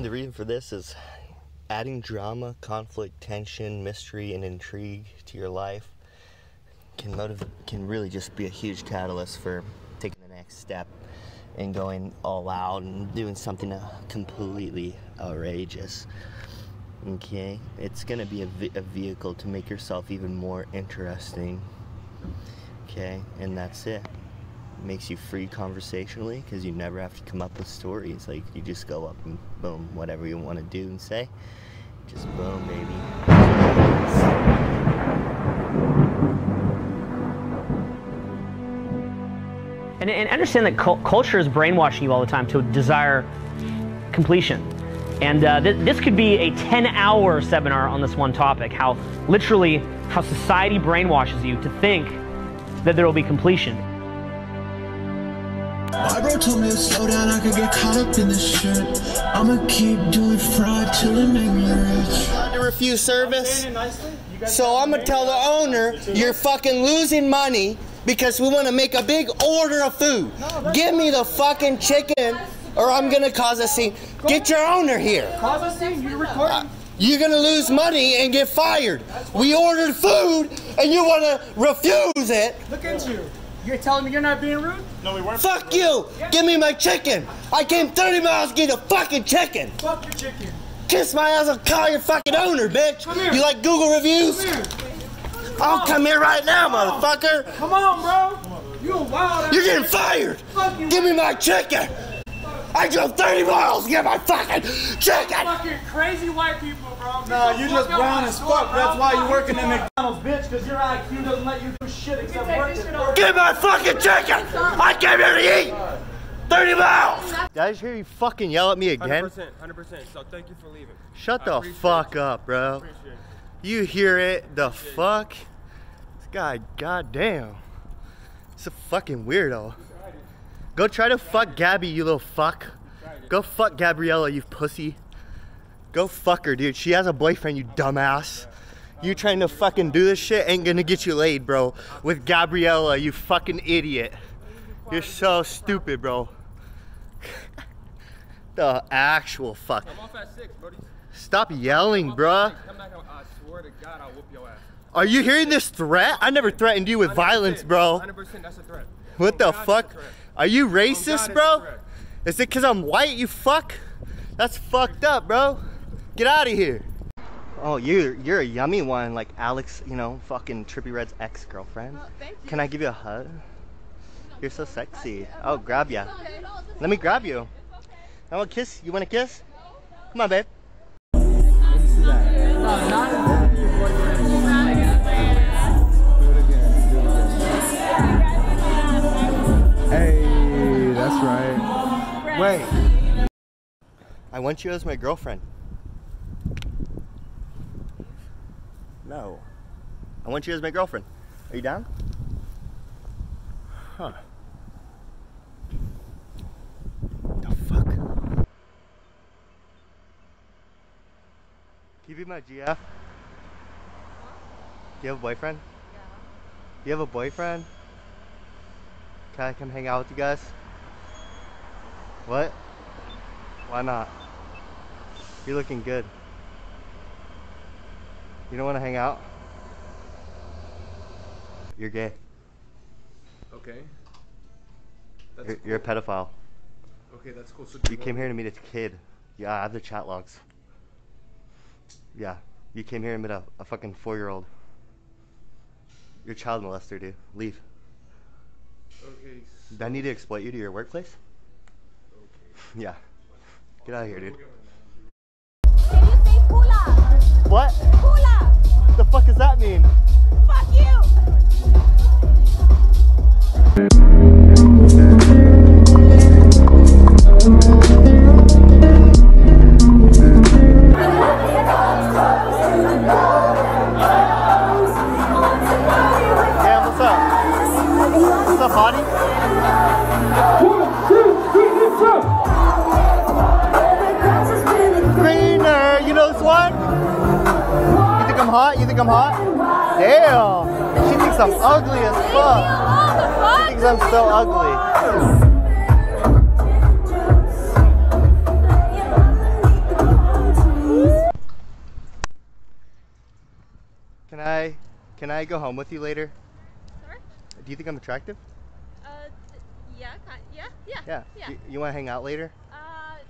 The reason for this is adding drama, conflict, tension, mystery, and intrigue to your life can really just be a huge catalyst for taking the next step and going all out and doing something completely outrageous. Okay, it's gonna be a vehicle to make yourself even more interesting. Okay, and that's it. Makes you free conversationally because you never have to come up with stories. Like, you just go up and boom, whatever you want to do and say, just boom, baby. And understand that culture is brainwashing you all the time to desire completion. And this could be a 10-hour seminar on this one topic, how society brainwashes you to think that there will be completion. My bro told me to slow down, I could get caught up in this shit. I'ma keep doing fraud till it make me rich. To refuse service, so I'ma tell the owner, you're fucking losing money because we want to make a big order of food. No, give me the fucking chicken or I'm going to cause a scene. Get your owner here. Cause a scene? You're recording? You're going to lose money and get fired. We ordered food and you want to refuse it. Look at you. You're telling me you're not being rude? No, we weren't. Fuck you. Yeah. Give me my chicken. I came 30 miles to get a fucking chicken. Fuck your chicken. Kiss my ass and call your fucking owner, bitch. Come here. You like Google reviews? Come here. I'll come here right now, motherfucker! Come on, bro! You a wild ass. You're getting fired! Fucking give me my chicken! I drove 30 miles to get my fucking chicken! Fucking crazy white people, bro! No, you just brown as fuck. That's why you're working in McDonald's, bitch, because your IQ doesn't let you do shit except work. Give me my fucking chicken! I came here to eat! 30 miles! Did I just hear you fucking yell at me again? 100%, 100%. So thank you for leaving. Shut the fuck up, bro. Appreciate it. You hear it, the fuck? This guy, goddamn. It's a fucking weirdo. Go try to fuck Gabby, you little fuck. Go fuck Gabriella, you pussy. Go fuck her, dude. She has a boyfriend, you dumbass. You trying to fucking do this shit ain't gonna get you laid, bro. With Gabriella, you fucking idiot. You're so stupid, bro. The actual fuck. Stop yelling, bruh. God, I'll whoop your ass. Are you hearing this threat? I never threatened you with violence, bro. 100%, that's a threat. What the fuck? Are you racist, bro? Is it because I'm white, you fuck? That's fucked up, bro. Get out of here. Oh, you're a yummy one, like Alex, you know, fucking Trippie Red's ex-girlfriend. Oh, thank you. Can I give you a hug? You're so sexy. Oh, grab ya. Let me grab you. I want to kiss. You want to kiss? Come on, babe. Hey, that's right. Wait. I want you as my girlfriend. No. I want you as my girlfriend. Are you down? Huh. The fuck? You be my GF? Do you have a boyfriend? Yeah. You have a boyfriend? Can I come hang out with you guys? What? Why not? You're looking good. You don't want to hang out? You're gay. Okay. That's cool. You're a pedophile. Okay, that's cool. So you came here to meet a kid. Yeah, I have the chat logs. Yeah, you came here and met a fucking 4-year-old. You're a child molester, dude. Leave. Okay. So did I need to exploit you to your workplace? Okay. Yeah. Get out of here, dude. Can you say "pula"? What? Pula. The fuck does that mean? Fuck you. Body. Greener, you know this one? You think I'm hot? You think I'm hot? Damn! She thinks I'm ugly as fuck. She thinks I'm so ugly. Can I go home with you later? Sorry? Do you think I'm attractive? Yeah. You want to hang out later?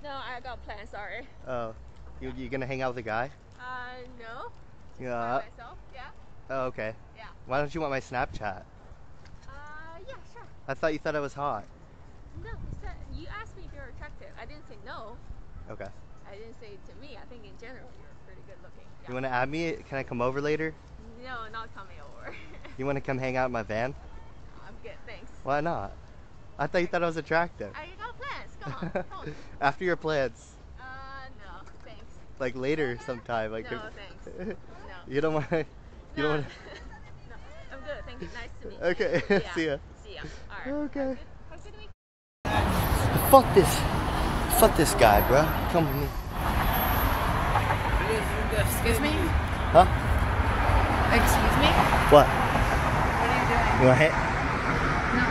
No, I got plans, sorry. Oh, you gonna hang out with a guy? No. By myself, yeah. Oh, okay. Yeah. Why don't you want my Snapchat? Yeah, sure. I thought you thought I was hot. No, you asked me if you're attractive. I didn't say no. Okay. I didn't say to me. I think in general you're pretty good looking. Yeah. You want to add me? Can I come over later? No, not coming over. You want to come hang out in my van? No, I'm good, thanks. Why not? I thought you thought I was attractive. I got plans. Come on. After your plans. No, thanks. Like later sometime. Like no, thanks. No. You don't want to. You don't want to. No, I'm good. Thank you. Nice to meet you. Okay. Yeah. See ya. See ya. All right. Okay. Have a good weekend. Fuck this. Fuck this guy, bro. Come with me. Excuse me. Huh? Excuse me. What? What are you doing? You want to hit? No.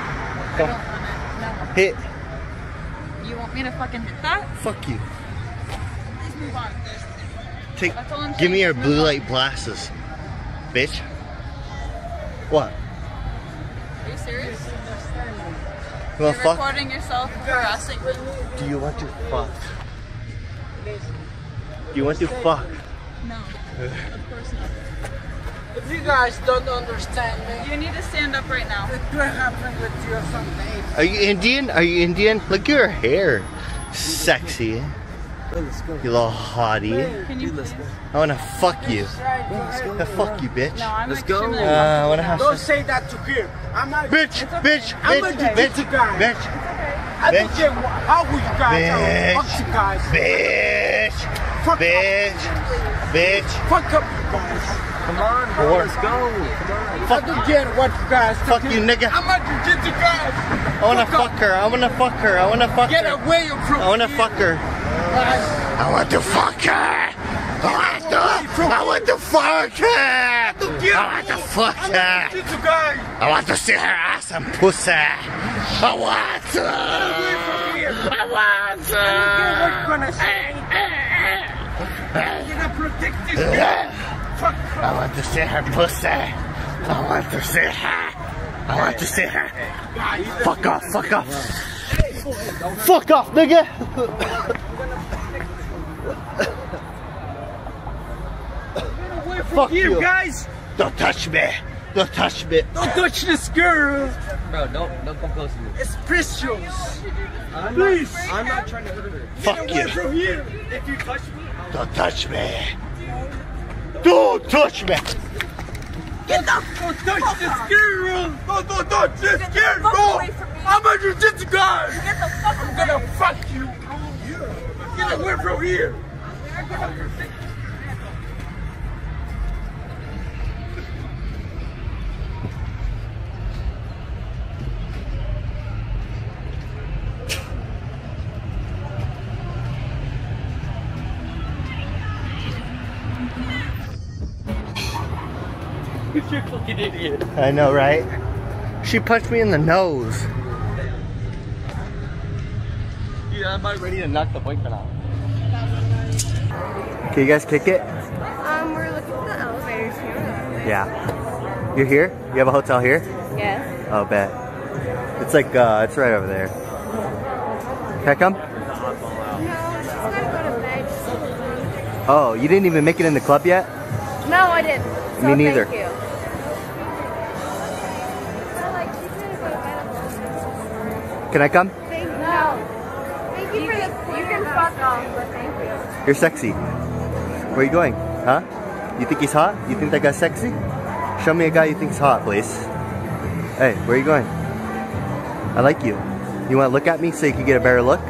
Come. I don't want it. No. Hit. You want me to fucking hit that? Fuck you. Please move on. Take. Give me your blue light glasses. Bitch. What? Are you serious? You're recording yourself harassing me. Do you want to fuck? Do you want to fuck? No. Of course not. If you guys don't understand me, you need to stand up right now. It could happen with you or something. Are you Indian? Are you Indian? Look at your hair. Sexy. You little hottie. Can you please? I wanna fuck you. I fuck you, bitch. No, I'm I wanna have. Don't say that to her. I'm not. Bitch, okay. Bitch, I'm bitch, a bitch, guy. Bitch, I don't care how you guys are. Fuck you guys. Bitch, fuck bitch, up. Bitch. Fuck up you guys. Come on, bro. Let's go. Come on. Fuck you. I don't care what you guys. Fuck you, nigga. I'm not to get you guys. I wanna fuck her. I wanna fuck her. I wanna fuck her. Get away from. I wanna fuck her. I want to fuck her! I want to fuck her! I want to fuck her! I want to see her ass and pussy! I want to! I want to! I want to see her pussy! I want to see her! I want to see her! Fuck off! Fuck off! Fuck off, nigga! Fuck you guys! Don't touch me! Don't touch me! Don't touch this girl! Bro, don't come close to me. It's precious! Please! I'm not trying to hurt her. Fuck you! From here. If you touch me, don't touch me! Don't touch me! Get up! Don't touch this girl! Don't touch this girl! Bro! I'm a jiu-jitsu guy! Get the fuck away! I'm gonna fuck you! Get away from here! You're a fucking idiot. I know, right? She punched me in the nose. Yeah, I'm about ready to knock the boyfriend out. Can you guys kick it? We're looking for the elevators here. Yeah. You're here? You have a hotel here? Yes. Oh, bet. It's like, it's right over there. Can I come? No, I just gotta go to bed. Just... Oh, you didn't even make it in the club yet? No, I didn't. So me neither. Thank you. Can I come? Thank you. No. Thank you for the you can fuck off, but thank you. You're sexy. Where are you going? Huh? You think he's hot? You think that guy's sexy? Show me a guy you think's hot, please. Hey, where are you going? I like you. You want to look at me so you can get a better look?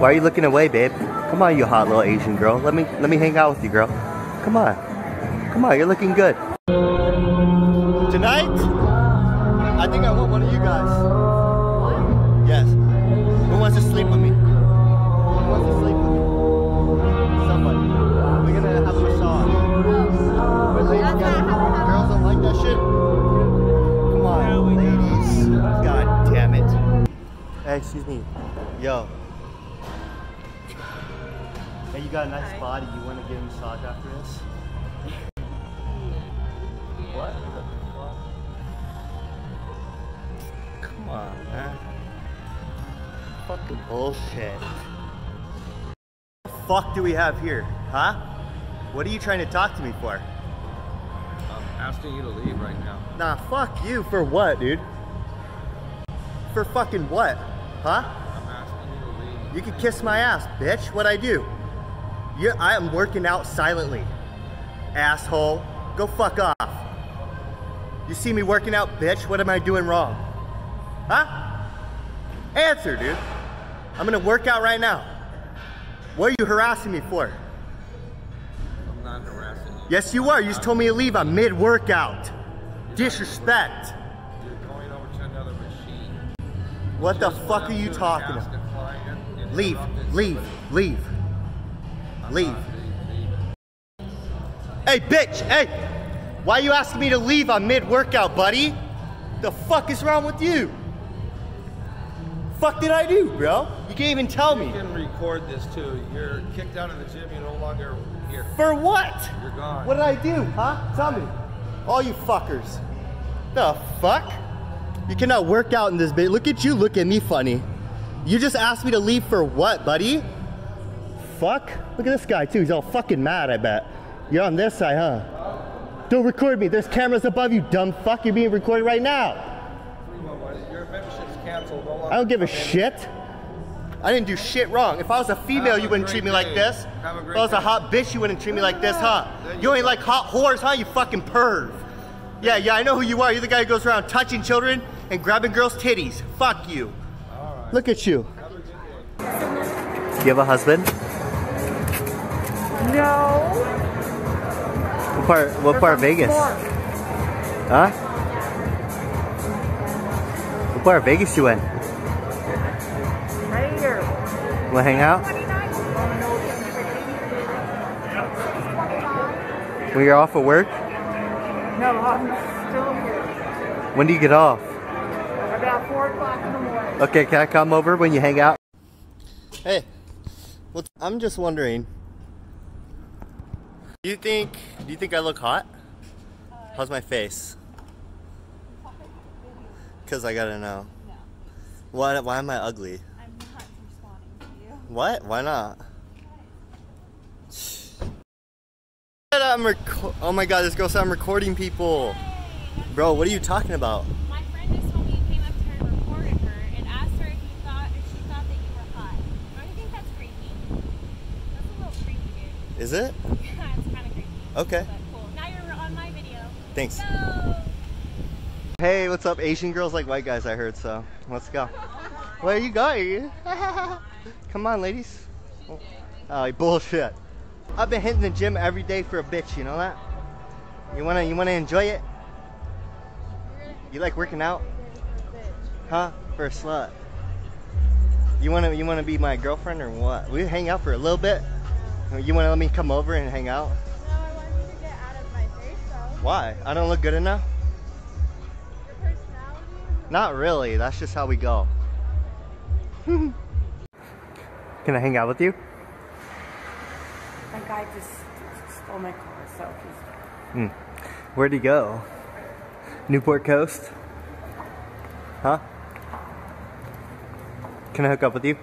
Why are you looking away, babe? Come on, you hot little Asian girl. Let me hang out with you, girl. Come on. Come on, you're looking good. Tonight, I think I want one of you guys. Yes. Who wants to sleep with me? Who wants to sleep with me? Somebody. We're gonna have a massage. We're ladies together. Girls don't like that shit. Come on, ladies. God damn it. Hey, excuse me. Yo. Hey, you got a nice body. You wanna get a massage after this? What? on, man. Fucking bullshit. What the fuck do we have here, huh? What are you trying to talk to me for? I'm asking you to leave right now. Nah, fuck you. For what, dude? For fucking what, huh? I'm asking you to leave. You can kiss my ass, bitch. What'd I do? I am working out silently, asshole. Go fuck off. You see me working out, bitch? What am I doing wrong? Huh? Answer, dude. I'm gonna work out right now. What are you harassing me for? I'm not harassing you. Yes, you are. You just told me to leave. I'm mid-workout. Disrespect. You're going over to another machine. What the fuck are you talking about? Leave. Leave. Leave. Leave. Hey, bitch! Hey! Why are you asking me to leave on mid-workout, buddy? The fuck is wrong with you? Fuck did I do, bro? You can't even tell me. You can record this too. You're kicked out of the gym. You're no longer here. For what? You're gone. What did I do, huh? Tell me. All you fuckers. The fuck? You cannot work out in this bitch. Look at you. Look at me funny. You just asked me to leave for what, buddy? Fuck. Look at this guy too, he's all fucking mad, I bet. You're on this side, huh? Don't record me, there's cameras above you, dumb fuck, you're being recorded right now. Your membership's canceled. I don't give a shit. I didn't do shit wrong. If I was a female, you wouldn't treat me like this. If I was a hot bitch, you wouldn't treat me like this, huh? You ain't like hot whores, huh, you fucking perv. Yeah, yeah, I know who you are. You're the guy who goes around touching children and grabbing girls' titties. Fuck you. Look at you. Do you have a husband? No. What part of Vegas? Huh? What part of Vegas you in? Right here. Wanna hang out? When you're off of work? No, I'm still here. When do you get off? About 4 o'clock in the morning. Okay, can I come over when you hang out? Hey. Well, I'm just wondering, do you think I look hot? How's my face? Cause I gotta know. No. Why am I ugly? I'm not responding to you. What? Why not? Oh my god, this girl said I'm recording people. Hey. Bro, what are you talking about? My friend just told me you came up to her and recorded her and asked her if she thought that you were hot. Don't you think that's creepy? That's a little creepy, dude. Is it? Yeah, it's kind of creepy. Okay. But cool. Now you're on my video. Thanks. Go. Hey, what's up? Asian girls like white guys, I heard, so let's go. Where you going? Come on, ladies. Oh, bullshit. I've been hitting the gym every day for a bitch, you know that? You wanna enjoy it? You like working out? Huh? For a slut. You wanna be my girlfriend or what? We hang out for a little bit? You wanna let me come over and hang out? No, I want you to get out of my face, though. Why? I don't look good enough? Your personality? Not really, that's just how we go. Can I hang out with you? That guy just stole my car, so he's dead. Where'd he go? Newport Coast? Huh? Can I hook up with you?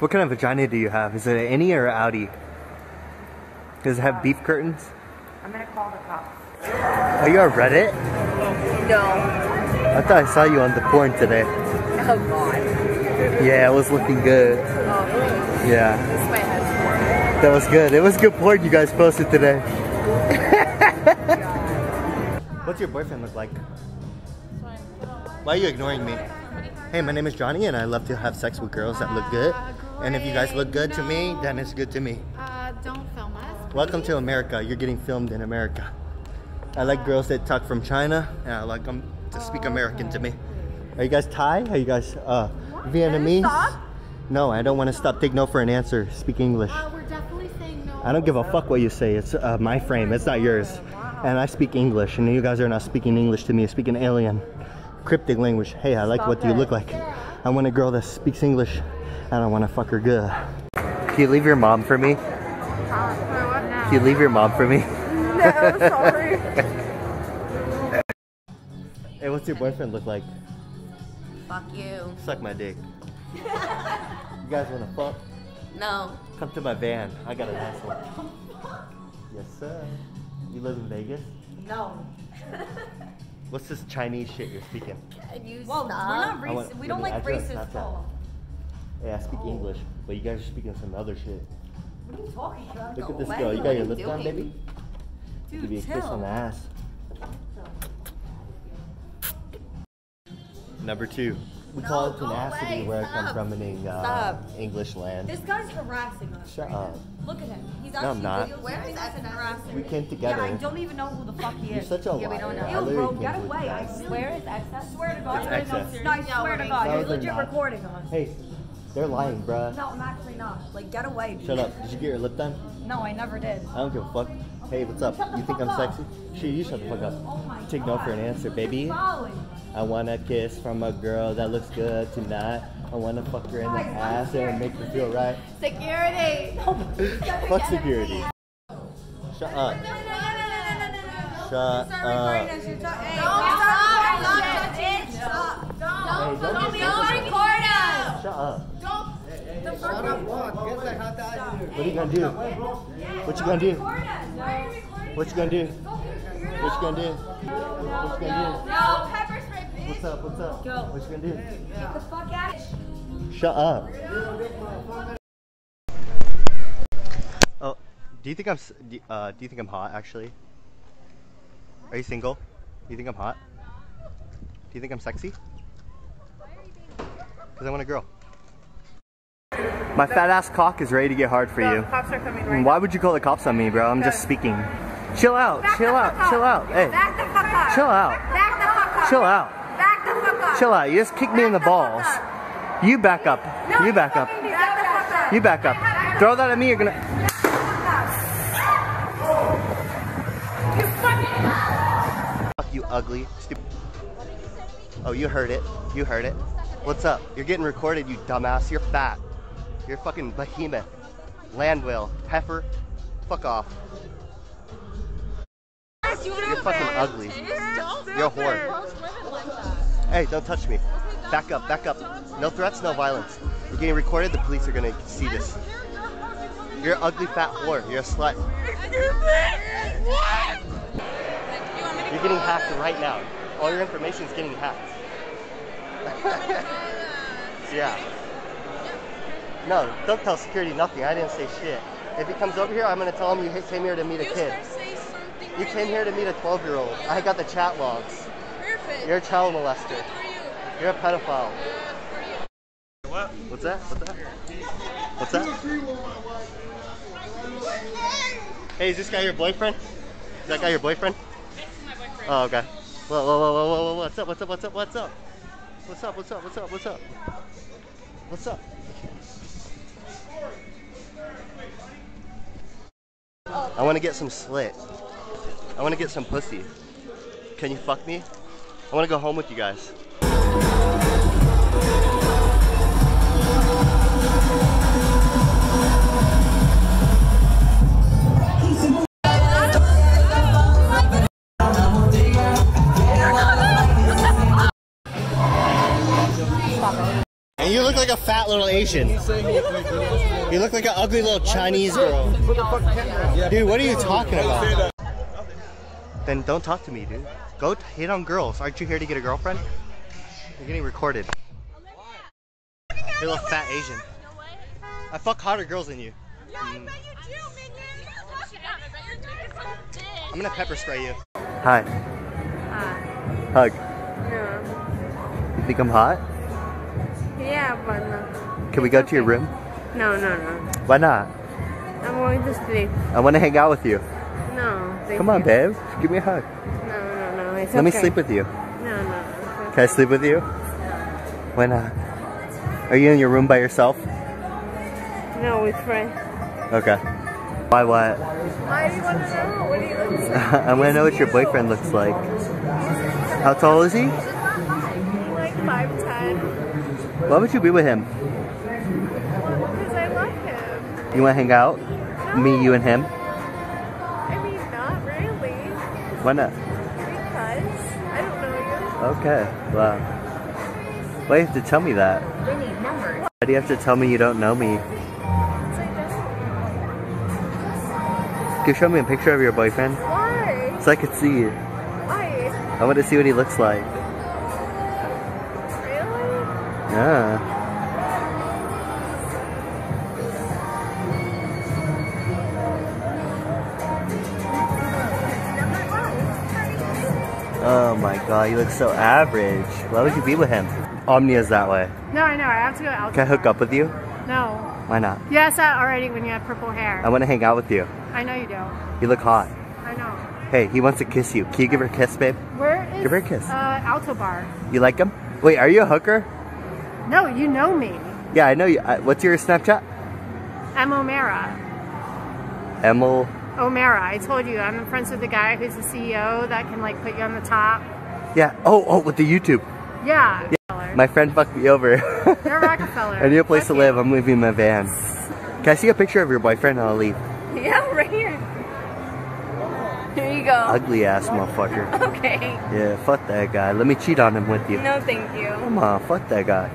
What kind of vagina do you have? Is it an innie or an outie? Does it have beef curtains? I'm gonna call the cops. Are you on Reddit? No. I thought I saw you on the porn today. Oh god. Yeah, it was looking good. Oh really? Yeah. This is my husband. That was good. It was good porn you guys posted today. What's your boyfriend look like? Why are you ignoring me? Hey, my name is Johnny and I love to have sex with girls that look good. And if you guys look good to me, then it's good to me. Don't film us, please. Welcome to America. You're getting filmed in America. I like girls that talk from China, and I like them to speak American to me. Are you guys Thai? Are you guys Vietnamese? No, I don't want to stop. Take no for an answer. Speak English. We're definitely saying no. I don't give a fuck what you say. It's my frame. It's not yours. Wow. And I speak English, and you guys are not speaking English to me. You're speaking alien, cryptic language. Hey, I like what you look like. Yeah. I want a girl that speaks English, and I want to fuck her good. Can you leave your mom for me? Can you leave your mom for me? No, sorry. Hey, what's your boyfriend look like? Fuck you. Suck my dick. You guys wanna fuck? No. Come to my van. I got an asshole. What the fuck? Yes, sir. You live in Vegas? No. What's this Chinese shit you're speaking? You well, stop. We're not racist. We don't like racist talk. Hey, I speak English, but you guys are speaking some other shit. What are you talking about? Look at this girl. You got your lips down, baby? Dude, give me a kiss on the ass. Number two. We call it tenacity where it comes from in English land. This guy's harassing us. Shut up. Look at him. He's actually Where is Evan harassing? We came together. Yeah, I don't even know who the fuck he is. You're such a liar. Yeah, ew, bro, get away. I swear it's excess. Swear to God. It's excess. No, I swear to God. You're legit recording us. Hey, they're lying, bruh. No, I'm actually not. Like, get away, dude. Shut up. Did you get your lip done? No, I never did. I don't give a fuck. Hey, what's up? You think I'm sexy? Shit, you shut the fuck up. Oh my God. Take no for an answer, baby. I want a kiss from a girl that looks good tonight. I want to fuck her in the ass and make her feel right. Security! Fuck security. Shut up. Shut up. Don't stop! Don't record us! Shut up. Don't what are you gonna do? What you gonna do? What you gonna do? What you gonna do? What you gonna do? No, pepper spray. What's up? What's up? Go. What you gonna do? Get the fuck out. Shut up. Oh, do you think I'm? Do you think I'm hot? Actually, are you single? Do you think I'm hot? Do you think I'm sexy? Because I want a girl. My fat ass cock is ready to get hard for you. Cops are coming right Why would you call the cops on me, bro? I'm just speaking. Chill out. Chill out. Chill out. Hey. Back the fuck up. Chill out. Back the fuck up. Chill out. Back the fuck up. Chill out. You just kicked me in the balls. You back up. You back up. You back up. Throw that at me. You're gonna. Fuck you, ugly, stupid. Oh, you heard it. You heard it. What's up? You're getting recorded, you dumbass. You're fat. You're fucking behemoth. Land whale. Heifer. Fuck off. You're fucking ugly. You're a whore. Hey, don't touch me. Back up, back up. No threats, no violence. We're getting recorded, the police are gonna see this. You're an ugly fat whore. You're a slut. You're getting hacked right now. All your information is getting hacked. Yeah. No, don't tell security nothing. I didn't say shit. If he comes over here, I'm going to tell him you came here to meet a kid. You came here to meet a 12-year-old. I got the chat logs. Perfect. You're a child molester. You're a pedophile. What? What's that? What's that? What's that? Hey, is this guy your boyfriend? Is that guy your boyfriend? This is my boyfriend. Oh, okay. Whoa, whoa, whoa, whoa, whoa, whoa. What's up? What's up? What's up? What's up? What's up? What's up? What's up? What's up? What's up? I want to get some slit. I want to get some pussy. Can you fuck me? I want to go home with you guys. And you look like a fat little Asian. You look like an ugly little Chinese girl. Dude, what are you talking about? Then don't talk to me, dude. Go hit on girls. Aren't you here to get a girlfriend? You're getting recorded. You're a little fat Asian. I fuck hotter girls than you. Yeah, I bet you do, man. I'm gonna pepper spray you. Hi. Hug. Yeah. You think I'm hot? Yeah, but no. Can we go to your room? No, no, no. Why not? I'm going to sleep. I want to hang out with you. No. Come on, babe. Give me a hug. No, no, no. It's okay. Let me sleep with you. No, no. Okay. Can I sleep with you? No. Why not? Are you in your room by yourself? No, with friends. Okay. Why what? Why do you want to know? What do you look like? I want to know what your boyfriend looks like. How tall is he? He's like 5'10". Why would you be with him? You want to hang out? No. Me, you, and him? I mean, not really. Why not? Because I don't know you. Okay, wow. Why do you have to tell me that? We need numbers. Why do you have to tell me you don't know me? Can you show me a picture of your boyfriend? Why? So I could see it. Why? I want to see what he looks like. Really? Yeah. Oh my god, you look so average. Why would you be with him? Omnia's that way. No, I know. I have to go out. Can I hook up with you? No. Why not? You asked that already when you had purple hair. I want to hang out with you. I know you do. You look hot. I know. Hey, he wants to kiss you. Can you give her a kiss, babe? Where is... Give her a kiss. Alto Bar. You like him? Wait, are you a hooker? No, you know me. Yeah, I know you. What's your Snapchat? M. O'Mara. O'Mara, I told you, I'm friends with the guy who's the CEO that can like put you on the top. Yeah, oh, with the YouTube. Yeah. My friend fucked me over. You're Rockefeller. I need a place to live, I'm leaving my van. Can I see a picture of your boyfriend and I'll leave? Yeah, right here. Here you go. Ugly ass motherfucker. Okay. Yeah, fuck that guy. Let me cheat on him with you. No, thank you. Come on, fuck that guy.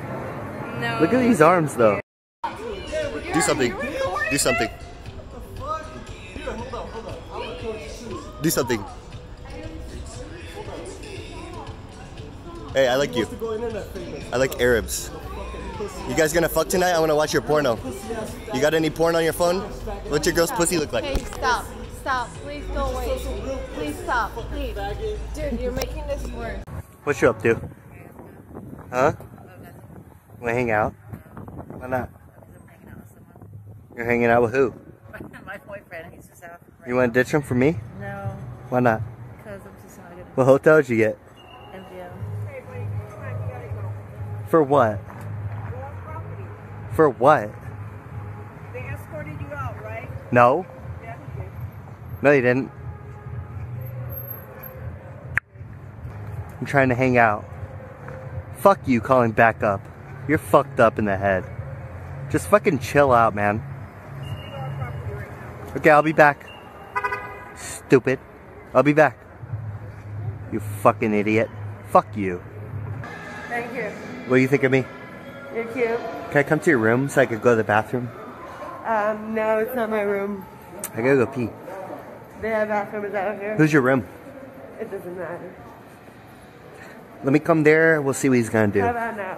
No. Look at these arms though. Do something. Do something. Do something. Hey, I like you. I like Arabs. You guys gonna fuck tonight? I wanna watch your porno. You got any porn on your phone? What's your girl's pussy look like? Hey, stop. Stop. Please go away. Please stop. Please. Dude, you're making this worse. What you up to? Huh? Wanna hang out? Why not? You're hanging out with who? My boyfriend. He's just out. You wanna ditch him for me? No. Why not? Because I'm just not gonna. What hotel did you get? MGM. Hey, buddy, come on, you gotta go. For what? Property. For what? They escorted you out, right? No. Yeah, they did. No, they didn't. I'm trying to hang out. Fuck you calling back up. You're fucked up in the head. Just fucking chill out, man. Okay, I'll be back. Stupid. I'll be back. You fucking idiot. Fuck you. Thank you. What do you think of me? You're cute. Can I come to your room so I could go to the bathroom? No, it's not my room. I gotta go pee. The bathroom is out here. Who's your room? It doesn't matter. Let me come there. We'll see what he's gonna do. How about now?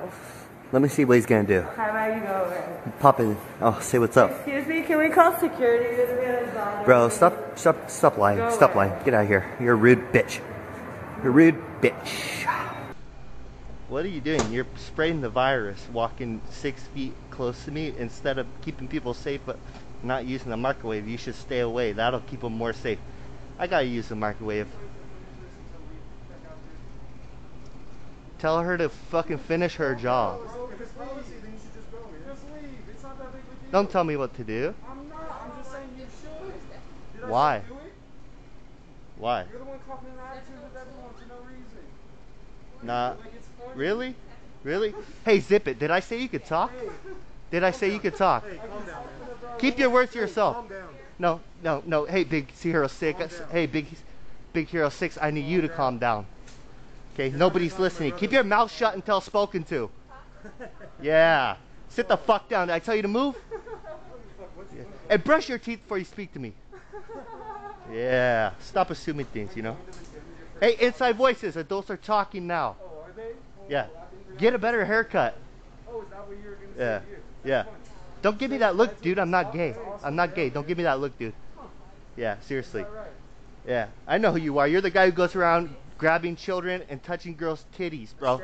Let me see what he's gonna do. How about you go over? Pop in. Oh, say what's up. Excuse me, can we call security? Bro, stop lying. Go stop away. Lying. Get out of here. You're a rude bitch. You're a rude bitch. What are you doing? You're spreading the virus, walking 6 feet close to me instead of keeping people safe but not using the microwave. You should stay away. That'll keep them more safe. I gotta use the microwave. Tell her to fucking finish her job. If it's policy, then you should just go. Just leave. It's not that big of a deal. Don't tell me what to do. I'm not. I'm just saying you should. Why? Why? You're the one coughing an attitude with everyone for no reason. Nah. Really? Really? Hey, zip it. Did I say you could talk? Did I say you could talk? Hey, calm down. Keep your words to yourself. Calm down. No, no, no. Hey, Big Hero 6. Hey, Big Hero 6. I need you to calm down. Okay, nobody's listening. Keep your mouth shut until spoken to. Yeah. Sit the fuck down. Did I tell you to move? Yeah. And brush your teeth before you speak to me. Yeah. Stop assuming things, you know? Hey, inside voices. Adults are talking now. Oh, are they? Yeah. Get a better haircut. Oh, is that what you were going to say? Yeah. Don't give me that look, dude. I'm not gay. I'm not gay. Don't give me that look, dude. Yeah, seriously. Yeah. I know who you are. You're the guy who goes around grabbing children and touching girls' titties, bro.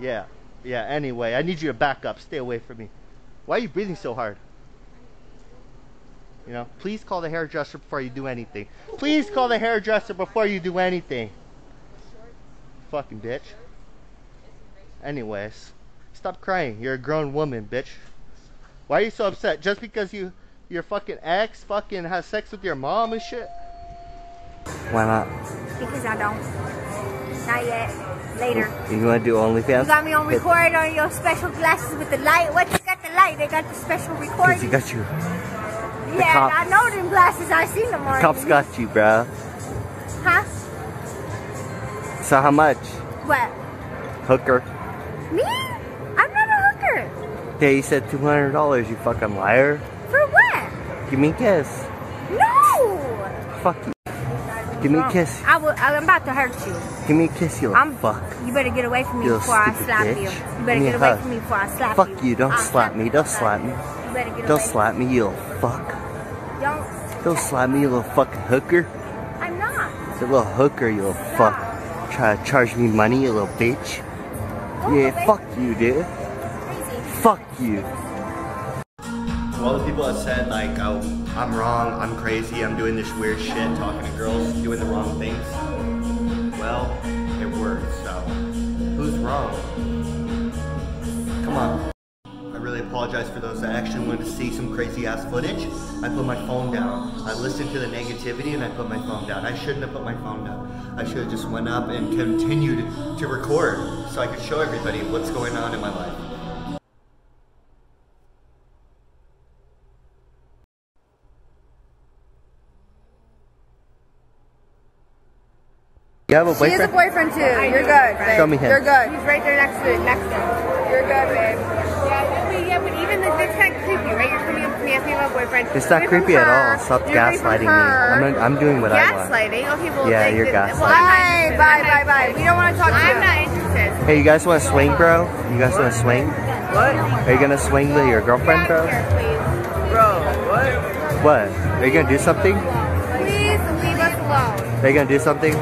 Yeah, yeah, anyway, I need you to back up. Stay away from me. Why are you breathing so hard? You know, please call the hairdresser before you do anything. Please call the hairdresser before you do anything. Fucking bitch. Anyways, stop crying. You're a grown woman, bitch. Why are you so upset? Just because your fucking ex fucking has sex with your mom and shit? Why not? Because I don't. Not yet. Later. You want to do OnlyFans? You got me on record on your special glasses with the light. What you got the light? They got the special recording. They got you. Yeah, I know them glasses. I seen them already. The cops got you, bro. Huh? So how much? What? Hooker. Me? I'm not a hooker. Yeah, you said $200, you fucking liar. For what? Give me a kiss. No! Fuck you. Give me a kiss. I'm about to hurt you. Give me a kiss, you little fuck. You better get away from me before I slap you. You better get away from me before I slap you. Fuck you, don't slap me, don't slap me. You better get away. Don't slap me, you little fuck. Don't slap me, you little fucking hooker. I'm not. It's a little hooker, you little fuck. Try to charge me money, you little bitch. Yeah, fuck you, dude. Fuck you. To all the people that said, like, oh, I'm wrong, I'm crazy, I'm doing this weird shit, talking to girls, doing the wrong things. Well, it worked, so who's wrong? Come on. I really apologize for those that actually wanted to see some crazy ass footage. I put my phone down. I listened to the negativity and I put my phone down. I shouldn't have put my phone down. I should have just went up and continued to record so I could show everybody what's going on in my life. You have a boyfriend? She has a boyfriend too. You're good, babe. Show me him. You're good. He's right there next to him. You're good, babe. Yeah, but even the bitch kind of creepy, right? You're coming up to me asking about a boyfriend. It's not creepy at all. Stop gaslighting me. I'm doing what I want. Gaslighting? Okay, well, yeah, you're gaslighting. Bye, bye, bye, bye. We don't want to talk to you. I'm not interested. Hey, you guys want to swing, bro? You guys want to swing? What? Are you going to swing with your girlfriend, bro? Bro, what? What? Are you going to do something? Please leave us alone. Are you going to do something?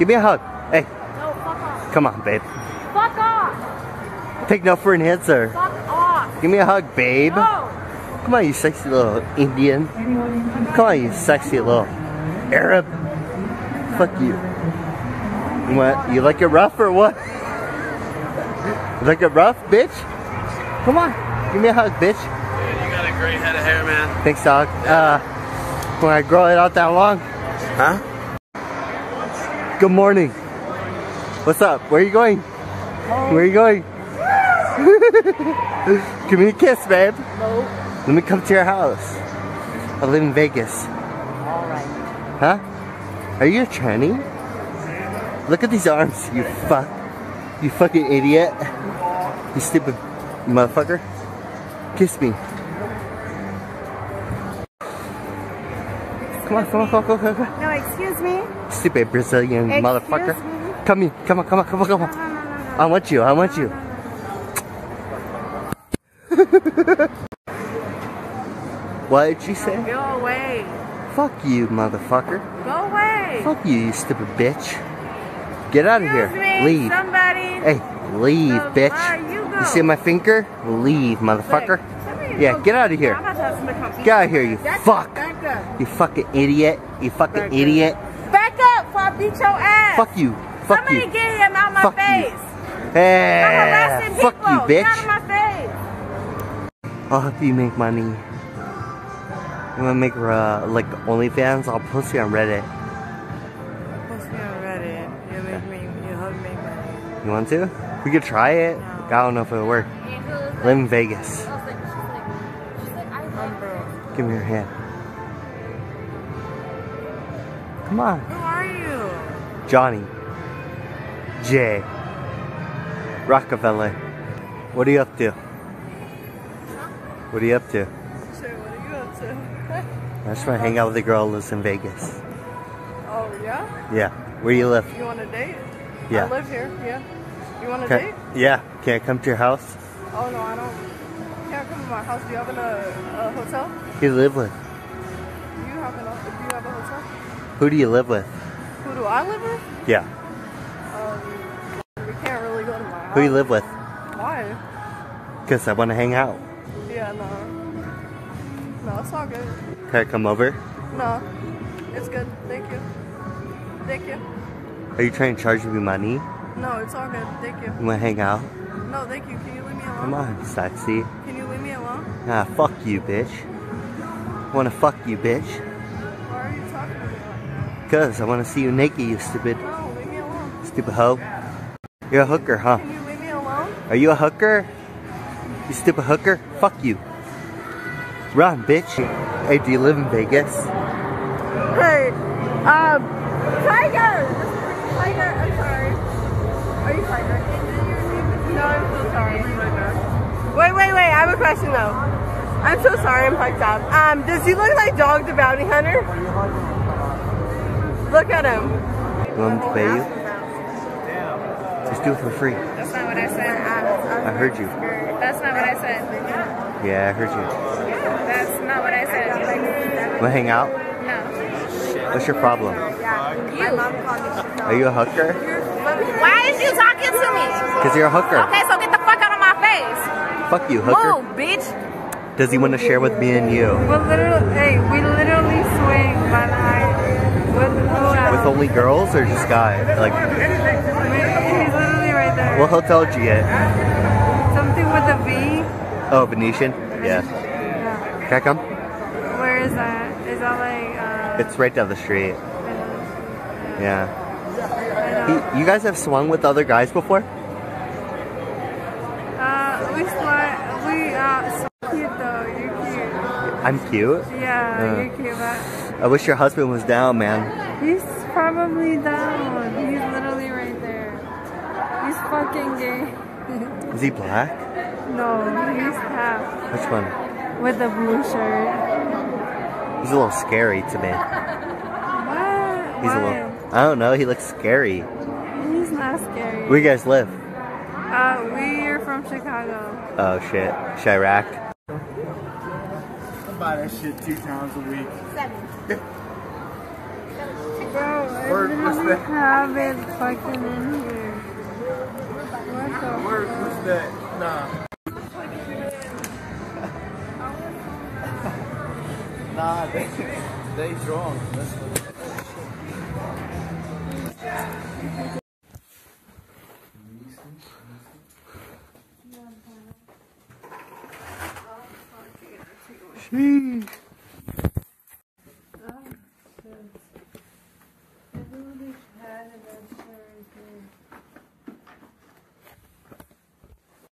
Give me a hug. Hey. No, fuck off. Come on, babe. Fuck off. Take no for an answer. Fuck off. Give me a hug, babe. No. Come on, you sexy little Indian. Come on, you sexy little Arab. Fuck you. What? You like it rough or what? You like it rough, bitch? Come on. Give me a hug, bitch. Dude, you got a great head of hair, man. Thanks, dog. When I grow it out that long. Huh? Good morning. What's up? Where are you going? Where are you going? Give me a kiss, babe. No. Let me come to your house. I live in Vegas. Alright. Huh? Are you a tranny? Look at these arms, you fuck. You fucking idiot. You stupid motherfucker. Kiss me. Come on. No, excuse me. Stupid Brazilian motherfucker. Me? Come here. Come on. No. I want you. No. What did you say? Go away. Fuck you, motherfucker. Go away. Fuck you, you stupid bitch. Get out of here. Leave. Somebody. Hey, leave, bitch. You see my finger? Leave, motherfucker. Yeah, get out of here. Get out of here, you fuck. You fucking idiot. You fucking idiot. Back up before I beat your ass. Fuck you. Fuck you. Somebody get him out of my face. Hey, fuck you, bitch. Out of my face. I'll help you make money. I'm gonna make like OnlyFans. I'll post you on Reddit. Post me on Reddit. You help me make money. You want to? We could try it. No. I don't know if it'll work. Live in Vegas. Give me your hand. Come on. Who are you? Johnny. Jay. Rockefeller. What are you up to? What are you up to? I just want to hang out with a girl who lives in Vegas. Oh, yeah? Yeah. Where do you live? You want to date? Yeah. I live here, yeah. You want to date? Yeah. Can I come to your house? Oh, no, I don't. Can't come to my house. Do you have a hotel? Who do you live with? Do you have a hotel? Who do you live with? Who do I live with? Yeah. We can't really go to my house. Who do you live with? Why? Because I want to hang out. Yeah, no. No, it's all good. Can I come over? No. It's good. Thank you. Thank you. Are you trying to charge me money? No, it's all good. Thank you. You want to hang out? No, thank you. Can you leave me alone? Come on, sexy. Can you leave me alone? Nah, fuck you, bitch. I want to fuck you, bitch. Why are you talking to me like that? Because I want to see you naked, you stupid. No, leave me alone. Stupid hoe. You're a hooker, huh? Can you leave me alone? Are you a hooker? You stupid hooker? Fuck you. Run, bitch. Hey, do you live in Vegas? Hey, Tiger! Tiger, I'm sorry. Are you Tiger? No, I'm have a question though. I'm so sorry, I'm fucked up. Does he look like Dog the Bounty Hunter? Look at him. You want me to pay you? Just do it for free. That's not what I said. I heard you. That's not what I said. Yeah, I heard you. Yeah, that's not what I said. Wanna hang out? No. What's your problem? You. Are you a hooker? Why is you talking to me? Because you're a hooker. Okay, so get the fuck out of my face. Fuck you, hooker. Whoa, bitch. Does he want to share with me and you? We're literally, hey, we literally swing by the eye. With only girls or just guys? Like, he's literally right there. What hotel did you get? Something with a V. Oh, Venetian? Yeah. Yeah. Can I come? Where is that? Is that like, It's right down the street. Yeah. You guys have swung with other guys before? We cute though, you're cute. I'm cute? Yeah, you're cute, but... I wish your husband was down, man. He's probably down. He's literally right there. He's fucking gay. Is he black? No, he's half. Which one? With a blue shirt. He's a little scary to me. What? He's a little... I don't know, he looks scary. He's not scary. Where you guys live? We are from Chicago. Oh shit. Chirac. I buy that shit 2 times a week. 7. Bro, I have it fucking in here. What the word was that? Nah. Nah, they drunk. That's what it is. Jeez.